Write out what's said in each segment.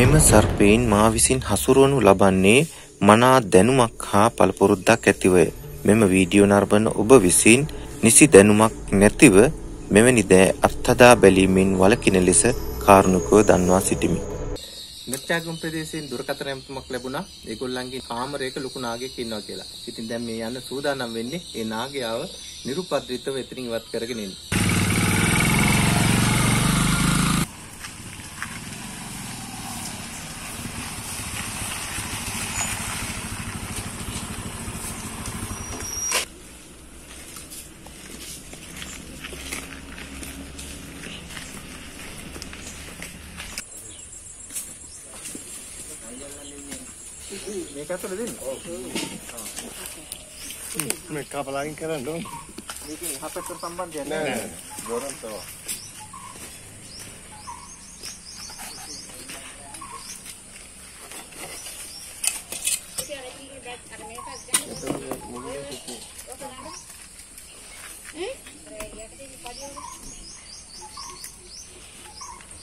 මෙම සර්පයින් මා විසින් හසුරවනු ලබන්නේ මනා දැනුමක් හා පළපුරුද්දක් ඇතිවය. මෙම වීඩියෝ නර්බන ඔබ විසින් නිසි දැනුමක් නැතිව මෙවැනි දෑ අත්හදා බැලීමෙන් වළකින ලෙස කාරුණිකව දන්වා සිටිමි. මෙත්තාගම් ප්‍රදේශයෙන් දුරකථන ඇමතුමක් ලැබුණා. ඒගොල්ලන්ගේ කාමරයක ලොකු නාගයෙක් ඉන්නවා කියලා. ඉතින් දැන් මේ යන්න සූදානම් වෙන්නේ ඒ නාගයාව නිරුපද්‍රිතව එතනින් ඉවත් කරගෙන එන්න. मैं कापलाइन कर रहा हूँ, लेकिन यहाँ पे तो संबंध है ना, जोरन तो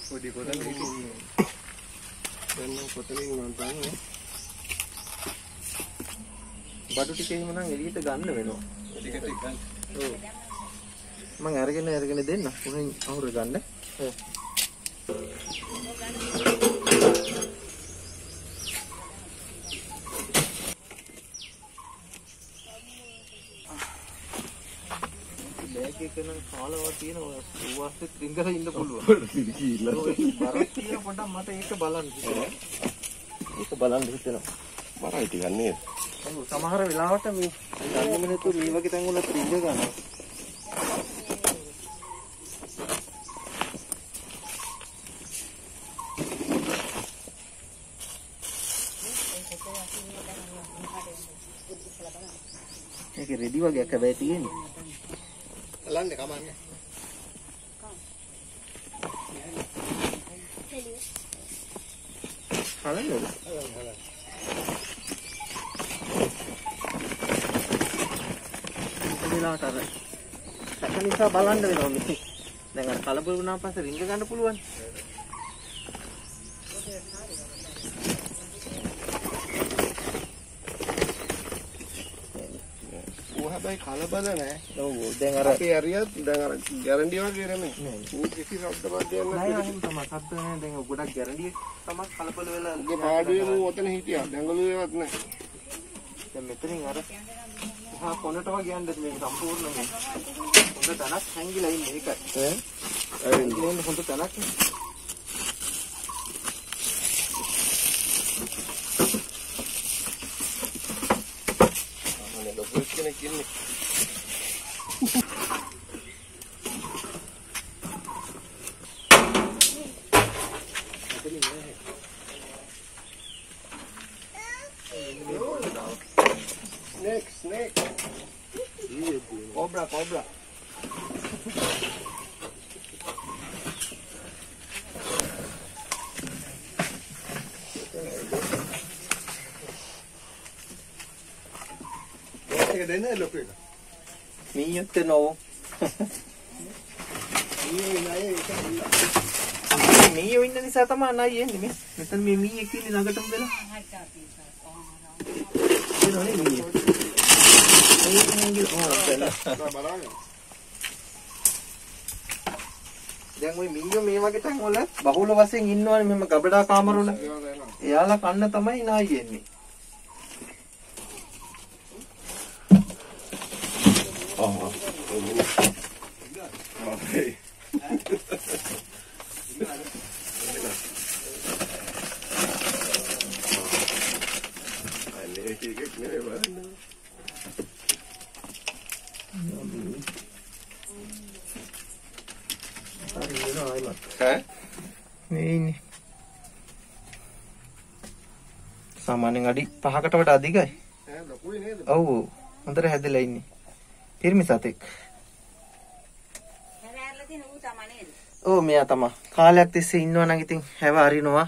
वो देखो ना, लेकिन मैंने कोतरी मानता हूँ බඩු ටික එහෙම නම් එළියට ගන්න වෙනවා. ටික ටික ගන්න. ඔව්. මම අරගෙන දෙන්න. උණින් අවුර ගන්න. ඔව්. බෑග් එක නම් කාලවා තියෙන ඔය ඌවස්සේ ත්‍රිංගල ඉන්න පුළුවන්. ඉතින් පරක්තිය පොඩක් මට ඒක බලන්න හිතෙනවා. ඒක බලන්න හිතෙනවා. මරයි ටිකක් නේද? සමහර වෙලාවට මේ ගන්න මිනිත්තු මේ වගේ තැන් වල ත්‍රිංග ගන්නවා. ඒක රෙදි වගේක හැබැයි තියෙන්නේ. බලන්න කමන්නේ. කලන්නේ. කලන්නේ. වෙලාවට අර සැක නිසා බලන්න වෙනවා මිසක් දැන් අර කලබල වුණා පස්සේ රින්ග ගන්න පුළුවන්. ඌ හැබැයි කලබල නැහැ. ඔව් දැන් අර අපි හරියට දැන් අර ගැරන්ටි වගේ නෙමෙයි. ඌ කිසි සද්දවත් දෙයක් නැහැ. නෑ තමයි සද්ද නැහැ. දැන් ගොඩක් ගැරන්ටි තමයි කලබල වෙලා ගේ පාඩුවේ ඌ ඔතන හිටියා. දැඟලුවේවත් නැහැ. දැන් මෙතනින් අර हाँ कौन-कौन टवा गया अंदर में संपूर्ण में कौन तो ताना खाएंगे लाइन नहीं करते हैं लेकिन कौन तो ताना क्या हमने लोग बोलते हैं कि Snake. Cobra. Este que tiene lo pega. Niño te no. Niño inna ni sata ma nai enne me. Metan me mi ek inne nagatam vela. Pero ne niño. දැන් ওই මිනිහෝ මේ වගේ තැන් වල බහුල වශයෙන් ඉන්නවනේ මෙහෙම ගබඩා කාමර වල. එයාලා කන්න තමයි නායි එන්නේ. ආහ්. ඒක सामान्य गाड़ी पहाड़ का वटा दिखा है ओह अंदर है दिलाई नहीं फिर मिसाते ओह मैं आता माँ काले अक्ति से इन्नो ना कितने है वारी नो आ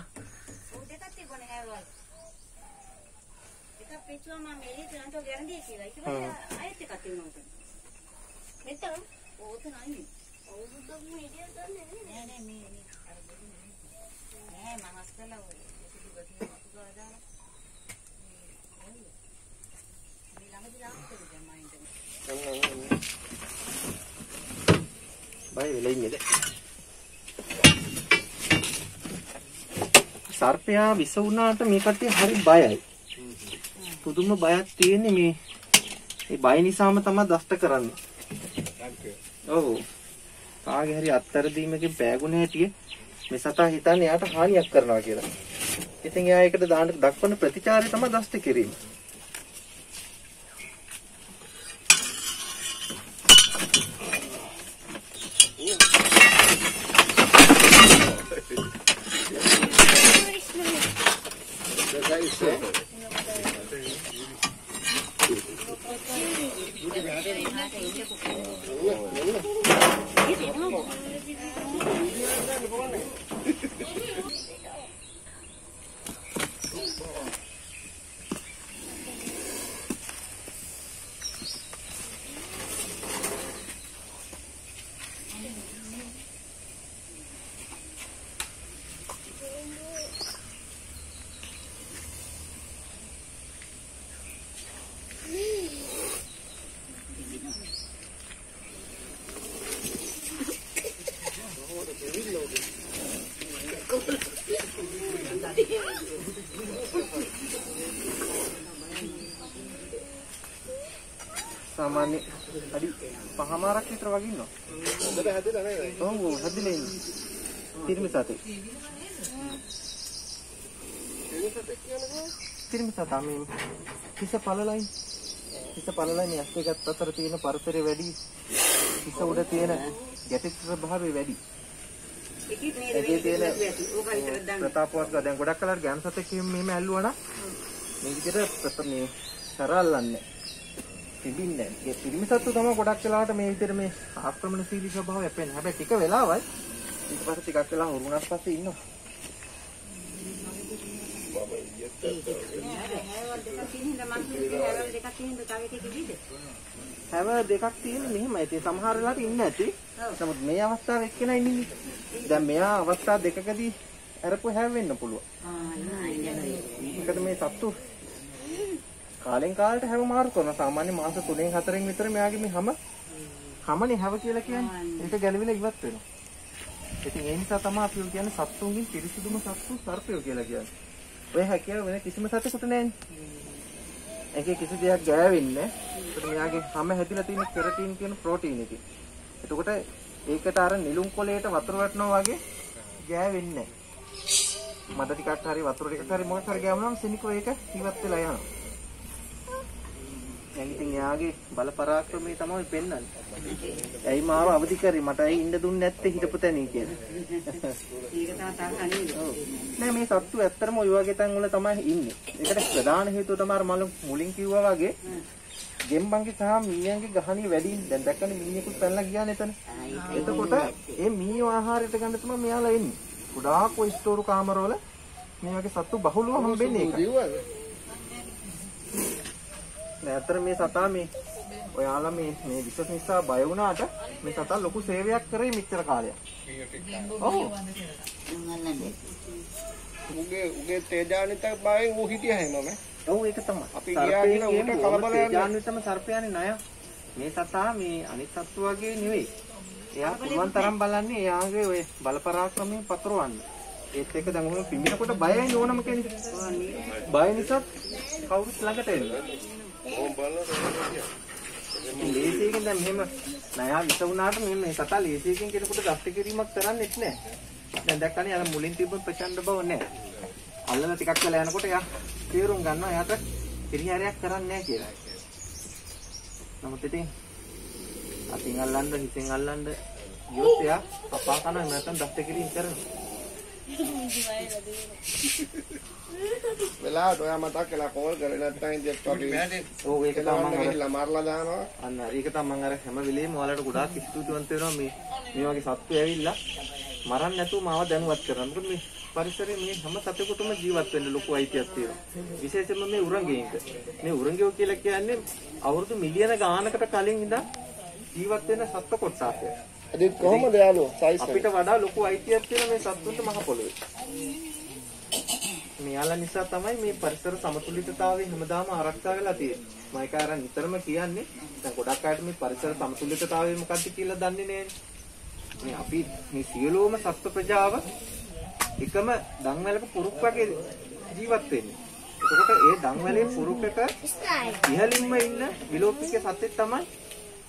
नहीं मामा स्कूल आओगे සර්පයා විස වුණාට මේ කට්ටිය හරි බයයි. පුදුම බයක් තියෙන්නේ මේ. ඒ බය නිසාම තමයි දෂ්ට කරන්නේ. ඔව්. කාගේ හරි අත්තර දීමකින් පෑගුණ හැටිය මේ සතා හිතන්නේ යාට හානියක් කරනවා කියලා. ඉතින් එයා ඒකට දාන්න දක්වන ප්‍රතිචාරය තමයි දෂ්ට කිරීම. सामान्य अरे पहामारा क्षेत्र वाली ना तो वो हद नहीं तीर में साथे आमिन किसे पाला लाइन ऐसे का तत्र तीन पारतरे वैडी किसे उड़ा तीन गैटिस भावे वैडी तीन प्रतापवास का देंगोड़ा कलर गैम साथे कि मैं हल्लू आना मेरी जरा प्रतम ने सराल लाने තිබින්නේ නැහැ. ඒ පිරිමිසත්තු තමයි ගොඩක් වෙලාවට මේ විදිහට මේ ආක්‍රමණශීලී ස්වභාවය අපෙන්. හැබැයි ටික වෙලාවයි ඊට පස්සේ ටිකක් වෙලා හුරුුණාට පස්සේ ඉන්නවා. බබයි යත් හැවල් දෙකක් තියෙන මෙහෙමයි. ඒ සමහර වෙලාවට ඉන්න ඇති. නමුත් මේ අවස්ථාව එක්කෙනා ඉන්නේ. දැන් මෙයා අවස්ථා දෙකකදී අරපු හැව වෙන්න පුළුවන්. ඒකට මේ සත්තු කාලෙන් කාලට හැව මාරු කරන සාමාන්‍ය මාස 3න් 4න් විතර මෙයාගේ මේ හැමනේ හැව කියලා කියන්නේ. ඒක ගැලවිලා ඉවත් වෙනවා. ඉතින් ඒ නිසා තමයි අපි කියන්නේ සත්තුන්ගෙන් පිරිසුදුම සත්තු සර්පයෝ කියලා කියන්නේ. ඔය හැකියාව වෙන කිසිම සතෙකුට නැන්නේ. ඒකේ කිසි දෙයක් ගෑවෙන්නේ නැහැ. ඒකට මෙයාගේ හැම හැදිලා තියෙන කෙරටින් කියන ප්‍රෝටීන් එකේ. එතකොට ඒකට අර නිලුම් කොළයට වතුර වටනවා වගේ ගෑවෙන්නේ නැහැ. මඩ ටිකක් හරි වතුර ටිකක් හරි මොකක් හරි ගෑවුනම සෙනිකෝ ඒක ඉවත් වෙලා යනවා. ඉතින් එයාගේ බල පරාක්‍රමයේ තමයි පෙන්වන්නේ. ඇයි මාව අවදි කරේ? මට ඇයි ඉන්න දුන්නේ නැත්තේ හිටපු තැනේ කියලා. ඒක තමයි නෑ මේ සත්තු ඇත්තටම ඔය වගේ තැන් වල තමයි ඉන්නේ. ඒකට ප්‍රධාන හේතුව තමයි මම මුලින් කිව්වා වගේ ගෙම්බන්ගේ සහ මීයන්ගේ ගහණිය වැඩි. දැන් දැක්කනේ මීයකුත් පැනලා ගියානේ එතන. එතකොට මේ මීයෝ ආහාරයට ගන්න තමයි මෙයාලා එන්නේ. ගොඩාක් ඔය ස්ටෝරු කාමරවල මේ වගේ සත්තු බහුලව හම්බෙන්නේ ඒක. නැතර මේ සතා මේ ඔයාලා මේ විශේෂ නිසා බය වුණාට මේ සතා ලොකු සේවයක් කරේ මෙච්චර කාලයක්. ඔව්. උගේ තේජානිත බයෙන් ඌ හිටියා හැමෝම. ඔව් ඒක තමයි. අපි ගියා කියන ඌට කලබල යන්නේ. තේජානිතම සර්පයානේ ණය. මේ සතා මේ අනිත් සත්තු වගේ නෙවෙයි. එයා පුළුවන් තරම් බලන්නේ එයාගේ ඔය බලපරාක්‍රමයේ පතරවන්න. ඒත් එක දැන් ඔය පිඹිනකොට බයයි ඕනම කෙනෙක්. බය නිසා කවුරුත් ළඟට එන්නේ. ලේසියකින් දැන් මෙහෙම නයා විස වුණාට මෙහෙම මේ සතා ලේසියකින් කෙනෙකුට දෂ්ට කිරීමක් කරන්නෙත් නෑ. දැන් දැක්කනේ අර මුලින් තිබ්බ ප්‍රචණ්ඩ බව නෑ. අල්ලලා ටිකක් වෙලා යනකොට එයා තීරුම් ගන්නවා එයාට පිරිහරයක් කරන්නේ නෑ කියලා. නමුත් ඉතින් අතින් අල්ලන්න හිතෙන් අල්ලන්න ගියොත් එයා පපා කරනවා නැත්නම් දෂ්ට කිරීම කරනවා. වෙලාවට ඔයා මතක් කළා කෝල් කරේ නැත්නම් ඉතින් අපි ඕක ඒක තමයි මම මාරලා දානවා. අන්න ඒක තමයි මම අර හැම වෙලේම ඔයාලට ගොඩාක් ස්තුතිවන්ත වෙනවා මේ වගේ සත්තු ඇවිල්ලා මරන්න නැතුව මාව දැනුවත් කරනවා. මොකද මේ පරිසරයේ මේ හැම සතෙකුටම ජීවත් වෙන්න ලොකු අයිතියක් තියෙනවා. විශේෂයෙන්ම මේ උරංගයන්ට. මේ උරංගයෝ කියලා කියන්නේ අවුරුදු මිලියන ගානකට කලින් ඉඳන් ජීවත් වෙන සත්ත්ව කොටසක්. අද කොහමද යාළුවා සයිස් අපිට වඩා ලොකු අයිතියක් තියෙන මේ සත්තුන්ට මහ පොළොවේ मेला निशा तमय मे परिसर समतुलितता හැමදාම ආරක්ෂා වෙලා තියෙන්නේ මම ඒක අර නිතරම කියන්නේ දැන් ගොඩක් අයට මේ පරිසර සමතුලිතතාවය මොකක්ද කියලා දන්නේ නැහැ මේ අපි මේ සියලුම සත්ත්ව ප්‍රජාව එකම දන්වැලක පුරුක් වගේ ජීවත් වෙන්නේ එතකොට ඒ දන්වැලේ පුරුක් එක ඉහළින්ම ඉන්න විලෝපික සත්ත්වෙ තමයි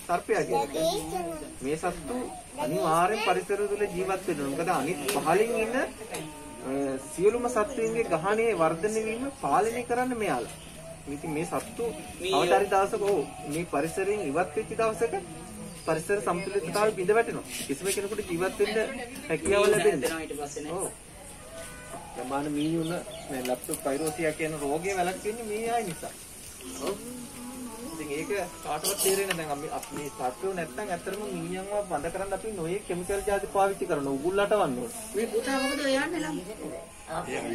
සර්පයා කියන්නේ මේ සත්තු අනිවාර්යෙන් පරිසර තුල ජීවත් වෙනවා මොකද අනිත් පහළින් ඉන්න සියලුම සත්ත්වයන්ගේ ගහණය වර්ධනය වීම පාලනය කරන්න මෙයාලා. ඉතින් මේ සත්තු අවදාරි දවසක ඕ මේ පරිසරයෙන් ඉවත් වෙච්ච දවසක පරිසර සමතුලිතතාවය බිඳ වැටෙනවා. කිසිම කෙනෙකුට ජීවත් වෙන්න හැකියාව ලැබෙන්නේ නැහැ. ඊට පස්සේ නේද? සාමාන්‍ය මීයුන මේ ලැප්ටොප් පයිරෝසියා කියන රෝගේ වැළක්වෙන්නේ මේ ආයි නිසා. ඔව්. ඉතින් ඒක කාටවත් තේරෙන්නේ නැහැ. දැන් අපි මේ සත්තු නැත්තම් ඇත්තටම මීයන්ව බඳ කරන් අපි නොයේ කිමිකල් ජාති පාවිච්චි කරනවා. උගුල්ලටවන්නේ. මේ පුතා මොකද යන්නේ ලම්?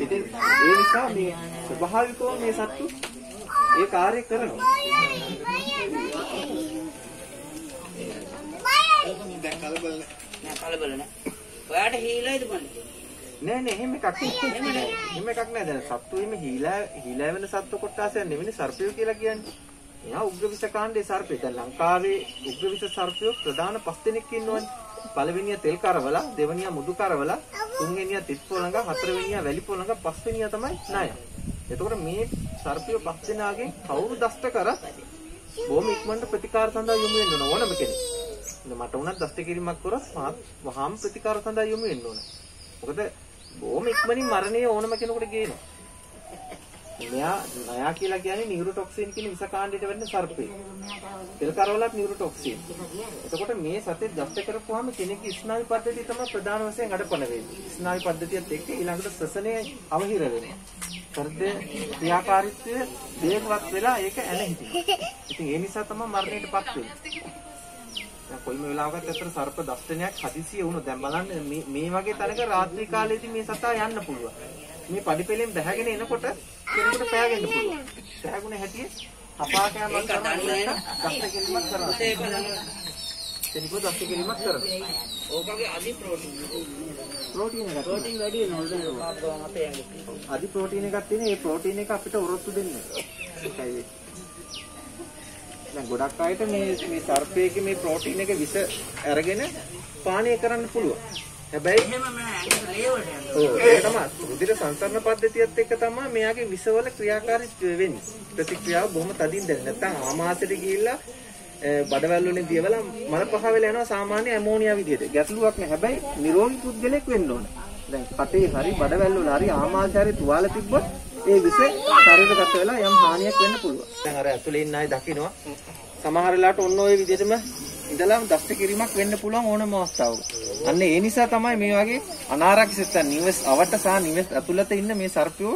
ඉතින් ඒ නිසා මේ ස්වභාවිකව මේ සත්තු ये कार्य करना नहीं नहीं मैं काटू मैं काटना है सत्तू में हीला हीला में सत्तू कोट्टा से नहीं मैंने सर्पियों की लगी है यहाँ उग्रविशा कांडे सर्पे द लंका में उग्रविशा सर्पियों प्रधान पश्चिमिक किन्नौन पालविनिया तेल कारवला देवनिया मुदु कारवला तुंगेनिया तिस्पोलंगा हतरवेनिया वैलीपोलंगा पश्चिमिया तमाय नाया එතකොට මේ සර්පිය පස් දිනාගෙන් කවුරු දෂ්ට කරත් බොහොම ඉක්මනට ප්‍රතිකාර සඳහා යොමු වෙන්න ඕන ඕනම කෙනෙක්. මට උනත් දෂ්ට කිරීමක් කරොත් මාත් වහාම ප්‍රතිකාර සඳහා යොමු වෙන්න ඕන. මොකද බොහොම ඉක්මනින් මරණය ඕනම කෙනෙකුට ගේනවා. නයා කියලා කියන්නේ නියුරොටොක්සින් කියන විස කාණ්ඩයට වෙන්න සර්පේ. තෙල් කරවලත් නියුරොටොක්සින්. එතකොට මේ සතේ දෂ්ට කරපුවාම කෙනෙක්ගේ ස්නායු පද්ධතිය තමයි ප්‍රධාන වශයෙන් අඩපණ වෙන්නේ. ස්නායු පද්ධතියත් එක්ක ඊළඟට ශ්වසනය අවහිර වෙනවා. හෘදේ ක්‍රියාකාරීත්වය වේගවත් වෙලා ඒක ඇනහිටිනවා. ඉතින් ඒ නිසා තමයි මරණයටපත් වෙන්නේ. දැන් කොයිම වෙලාවකට අතර සර්ප දෂ්ටනයක් හදිසිය වුණොත් දැන් බලන්න මේ වගේ තැනක රාත්‍රී කාලයේදී මේ සතා යන්න පුළුවන්. මේ පඩිපෙලෙන් බැහැගෙන එනකොට කෙනෙකුට පෑගෙන්න පුළුවන්. සෑහුණ හැටියේ අපාකයන් වල තමයි දෂ්ට කිරීමක් කරන්නේ. කෙනෙකුට දෂ්ට කිරීමක් කරනවා. ඕකගේ අදි ප්‍රෝටීන් ප්‍රෝටීන් වැඩි වෙනවා නේද? අදි ප්‍රෝටීන් එකක් තියෙන. ඒ ප්‍රෝටීන් එක අපිට උරොත්තු දෙන්නේ. ඒකයි. දැන් ගොඩක් අයට මේ සර්පයේගේ මේ ප්‍රෝටීන් එක විස අරගෙන පානය කරන්න පුළුවන්. හැබැයි එහෙම නෑ. ඔව් ඒ තමයි. රුධිර සංසරණ පද්ධතියත් එක්ක තමයි මෙයාගේ විසවල ක්‍රියාකාරීත්වය වෙන්නේ. ප්‍රතික්‍රියාව බොහොම තදින් දැනෙන. නැත්තම් ආමාශයට ගිහිල්ලා බඩවැල් වලින් දියවලා මල පහ වෙලා යනවා සාමාන්‍ය ඇමෝනියා විදියට. ගැටලුවක් නෑ. හැබැයි නිරෝගී පුද්ගලෙක් වෙන්න ඕන. දැන් කටේ හරි බඩවැල් වල හරි ආමාශය තුවාල තිබ්බොත් ඒ විස ශරීරගත වෙලා යම් හානියක් වෙන්න පුළුවන්. දැන් අර ඇතුලේ ඉන්න අය දකිනවා සමහර වෙලාවට ඔන්න ඔය විදියටම ඉඳලා දෂ්ට කිරීමක් වෙන්න පුළුවන් ඕනම අවස්ථාවක. අන්න ඒ නිසා තමයි මේ වගේ අනාරක්ෂිත නිවස් අවට සහ නිවස් ඇතුළත ඉන්න මේ සර්පියෝ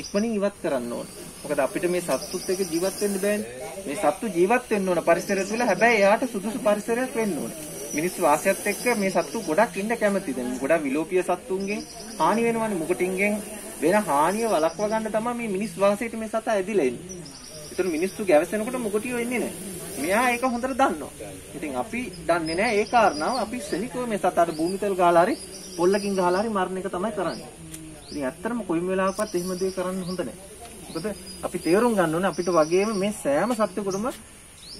ඉක්මනින් ඉවත් කරන්න ඕන. මොකද අපිට මේ සත්තුත් එක්ක ජීවත් වෙන්න බෑනේ. මේ සත්තු ජීවත් වෙන්න ඕන පරිසරය තුළ. හැබැයි එයාට සුදුසු පරිසරයක් වෙන්න ඕන. මිනිස් වාසයත් එක්ක මේ සත්තු ගොඩක් ඉන්න කැමති. දැන් ගොඩක් විලෝපීය සත්තුන්ගෙන් හානි වෙනවනේ. මුකටින්ගෙන් වෙන හානිය වළක්වා ගන්න තමයි මේ මිනිස් වාසයට මේ සතා ඇදිලා ඉන්නේ. ඒතර මිනිස්සු ගැවසෙනකොට මුකටියෝ ඉන්නේ නැහැ. මෙයා ඒක හොඳට දන්නවා. ඉතින් අපි දන්නේ නැහැ ඒ කාරණාව. අපි ශනිකව මේ සතාට භූමිතල් ගහලා හරි පොල්ලකින් ගහලා හරි මරණ එක තමයි කරන්නේ. ඉතින් ඇත්තටම කොයිම වෙලාවකවත් එහෙම දෙයක් කරන්න හොඳ නැහැ. මොකද අපි තේරුම් ගන්න ඕනේ අපිට වගේම මේ සෑම සත්ත්වයකටම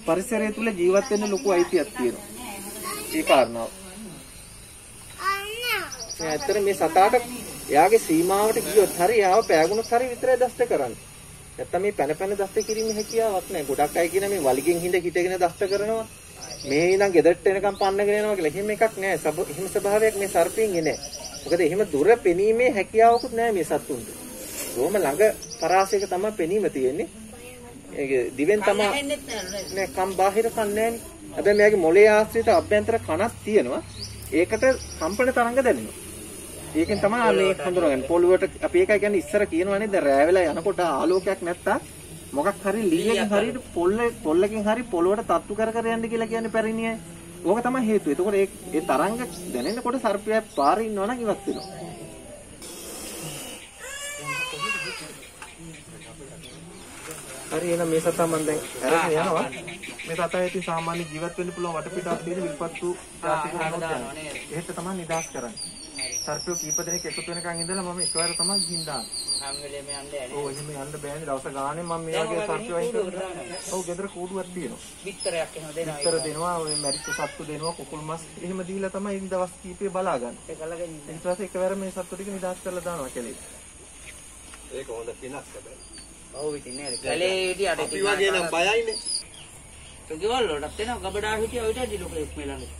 පරිසරය තුල ජීවත් වෙන්න ලොකු අයිතියක් තියෙනවා. ඒ කාරණාව. මේ ඇත්තට මේ සතාට එයාගේ සීමාවට ගියොත් හරි එයාව පෑගුණොත් හරි විතරයි දෂ්ට කරන්නේ. නැත්තම් මේ පැන දෂ්ට කිරීමේ හැකියාවක් නැහැ. ගොඩක් අය කියන මේ වලිගෙන් හිටගෙන දෂ්ට කරනවා. මේ ඉඳන් ගෙදරට එනකම් පන්නගෙන යනවා කියලා. එහෙම එකක් නැහැ. එහෙම ස්වභාවයක් මේ සර්පින්ගේ නැහැ. මොකද එහෙම දුර පෙනීමේ හැකියාවකුත් නැහැ මේ සත්තුන්ට. බොහොම ළඟ පරාසයක තමයි පෙනීම තියෙන්නේ. ඒක දිවෙන් තමයි නෑ කම් බාහිර කන් නැහැනේ. හැබැයි මෙයාගේ මොළයේ ආශ්‍රිත අභ්‍යන්තර කනක් තියෙනවා. ඒකට කම්පන තරංග දැනෙනවා. ඒකෙන් තමයි මේ හඳුනගන්නේ. පොළොවට අපි ඒකයි කියන්නේ ඉස්සර කියනවනේ දැන් රෑ වෙලා යනකොට ආලෝකයක් නැත්තම් මොකක් හරි ලීයකින් හරියට පොල්ලකින් හරි පොළොවට තට්ටු කර යන්න කියලා කියන්නේ පැරිණියයි. ඕක තමයි හේතුව. එතකොට ඒ තරංග දැනෙනකොට සර්පයා පාරේ ඉන්නවා නම් ඉවත් වෙනවා. හරි එහෙනම් මේ සතා මම දැන් අරගෙන යනවා. මේ සතා ඇති සාමාන්‍ය ජීවත් වෙන්න පුළුවන් වටපිටාව තියෙන විල්පත්තු ප්‍රාතිකරණ කරනවා නේද? එහෙට තමයි නිදාස් කරන්නේ. ಸರ್ಪಕ್ಕೆ 22ಕ್ಕೆ එකතු වෙනකන් ඉඳලා මම එකවර තමයි ගිහින් දාන්නේ හැම වෙලේම යන්න ඇනේ ඔය එහෙම යන්න බෑනේ දවස ගානේ මම මේ වගේ සත්තු වහින්න ඔව් ගෙදර කූඩුවක් දිනනවා විතරයක් එහෙම දෙනවා විතර දෙනවා ඔය මැරිච්ච සත්තු දෙනවා කුකුල් මස් එහෙම දීලා තමයි ඉන් දවස් කීපේ බලා ගන්න ඒකලගෙන ඊට පස්සේ එකවර මේ සත්තු ටික නිදාස් කරලා දානවා කැලේ ඒක හොඳ පිනක් හැබැයි ඔව් ඉතින් නේද කැලේදී අර අපි වගේ නම් බයයිනේ तो ගෙවල් වලට දෙනවා ගබඩාල් හිටිය ඔය ටදී ලොකෙක් මෙලන්නේ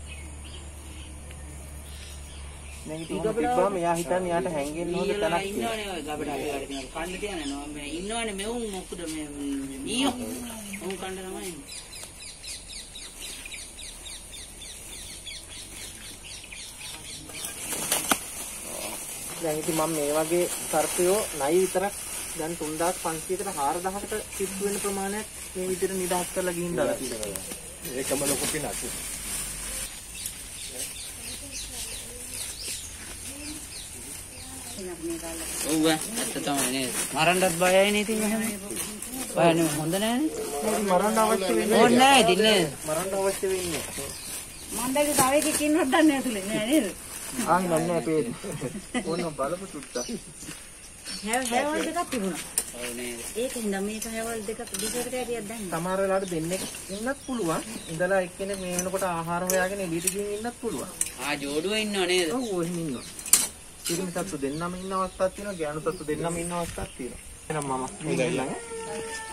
नेगेटिव में या हितन याट हैंगिंग होने तनक इन्नोने गबडा गबडा कांड තියන නෝ මේ ඉන්නවනේ මෙවුන් මොකද මේ මීයෝ උන් कांड තමයි දැන් ඉතින් මම මේ වගේ සර්පියෝ නයි විතරක් දැන් 3500ට 4000කට සිද්ධ වෙන ප්‍රමාණයක් මේ විදිහට නිදහස් කරලා ගිහින් දාලා තියෙනවා ඒකම ලොකු පිනක් ඌවා අත තමයි මරන්නත් බයයි නේ ඉතින් එහෙම බයනේ හොඳ නෑනේ මරන්න අවශ්‍ය වෙන්නේ ඕනේ නෑ ඉතින් මරන්න අවශ්‍ය වෙන්නේ මණ්ඩලේ තව එකක් ඉන්නවත් දන්නේ නැතුලේ නෑ නේද ආන් මන්නේ අපේ ඕනම බලපු සුට්ටා හැවල් දෙකක් තිබුණා ඔව් නේද ඒකෙන් නම් මේක හැවල් දෙකක් දිගට ඇරියක් දැන් සමහර වෙලාවට දෙන්නේ ඉන්නත් පුළුවන් ඉඳලා එක්කෙනෙක් මේ වෙනකොට ආහාර හොයාගෙන එළියට ගිහින් ඉන්නත් පුළුවන් ආ ජෝඩුව ඉන්නව නේද ඔව් එහෙම ඉන්නවා ඉතින් සත්තු දෙන්නම ඉන්න අවස්ථාවක් තියෙනවා ගෑනු සත්තු දෙන්නම ඉන්න අවස්ථාවක් තියෙනවා එහෙනම් මම මේ ගිහින්